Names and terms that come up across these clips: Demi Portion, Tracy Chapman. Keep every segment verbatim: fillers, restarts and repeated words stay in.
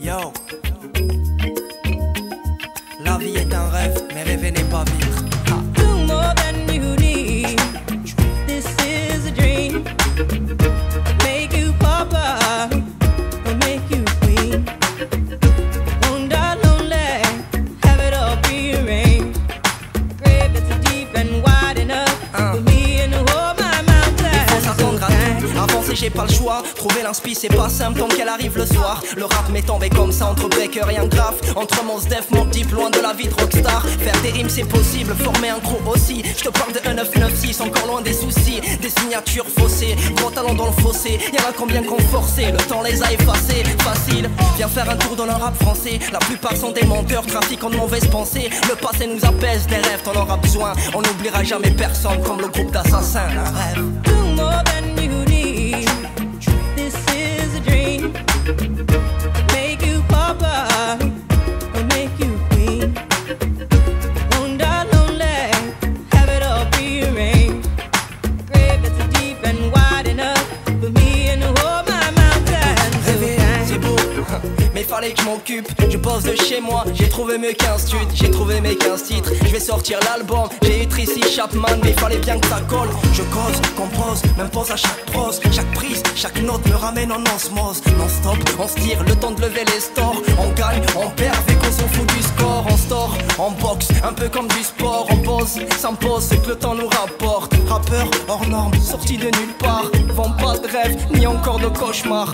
Yo, la vie est un rêve, mais rêver n'est pas vivre. Do more than you need. This is a dream. Make you papa, or make you queen. Won't die lonely, have it all be arranged. Grave that's deep and wide enough for me and all my mountains. Avancer, j'ai pas le choix. Trouver l'inspi, c'est pas simple tant qu'elle arrive le soir. Le rap m'est tombé comme ça entre breaker et un graphe. Entre mon sdef, mon type, loin de la vie de rockstar. Faire des rimes, c'est possible, former un crew aussi. J'te parle de un neuf neuf six, encore loin des soucis. Des signatures faussées, gros talent dans le fossé. Y'en a combien qu'on forçait, le temps les a effacés. Facile, viens faire un tour dans le rap français. La plupart sont des menteurs, trafiquant de mauvaises pensées. Le passé nous apaise, des rêves, t'en auras besoin. On n'oubliera jamais personne comme le groupe d'assassins. Un rêve. Fallait que je m'occupe, je bosse de chez moi. J'ai trouvé mes quinze tudes, j'ai trouvé mes quinze titres. Je vais sortir l'album, j'ai eu Tracy Chapman. Mais fallait bien que ça colle. Je cause, compose, m'impose à chaque prose. Chaque prise, chaque note me ramène en osmose. Non stop, on se tire, le temps de lever les stores. On gagne, on perd, vu qu'on s'en fout du score. On store, on boxe, un peu comme du sport. On pose, s'impose, c'est que le temps nous rapporte. Rappeur hors norme, sorti de nulle part. Vend pas de rêve, ni encore de cauchemar.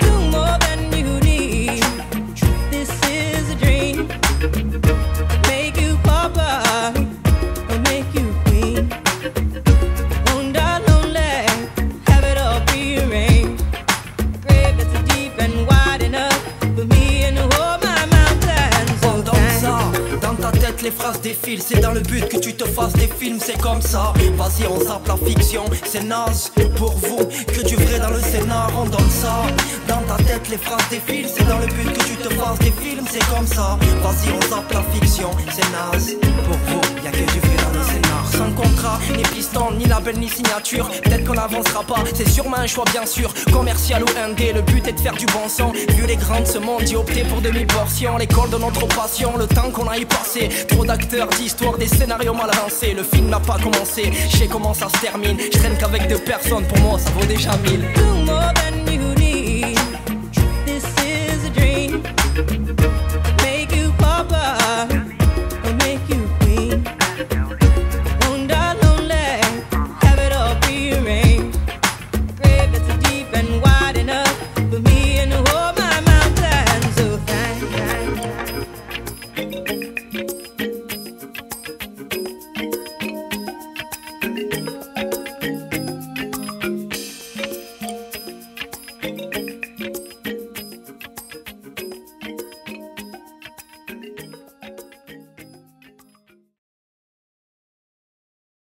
Les phrases défilent, c'est dans le but que tu te fasses des films, c'est comme ça. Vas-y, on zappe la fiction, c'est naze. Pour vous, que du vrai dans le scénar, on donne ça. Dans ta tête, les phrases défilent, c'est dans le but que tu te fasses des films, c'est comme ça. Vas-y, on zappe la fiction, c'est naze. Pour vous, y'a que du vrai dans le scénar. Sans contrat, ni piston, ni label, ni signature. Peut-être qu'on n'avancera pas, c'est sûrement un choix, bien sûr. Commercial ou indé, le but est de faire du bon sang. Vu les grands de ce monde, d'y opter pour demi-portion. L'école de notre passion, le temps qu'on a y passé. Trop d'acteurs, d'histoires, des scénarios mal avancés. Le film n'a pas commencé, je sais comment ça se termine. Je traîne qu'avec deux personnes, pour moi ça vaut déjà mille.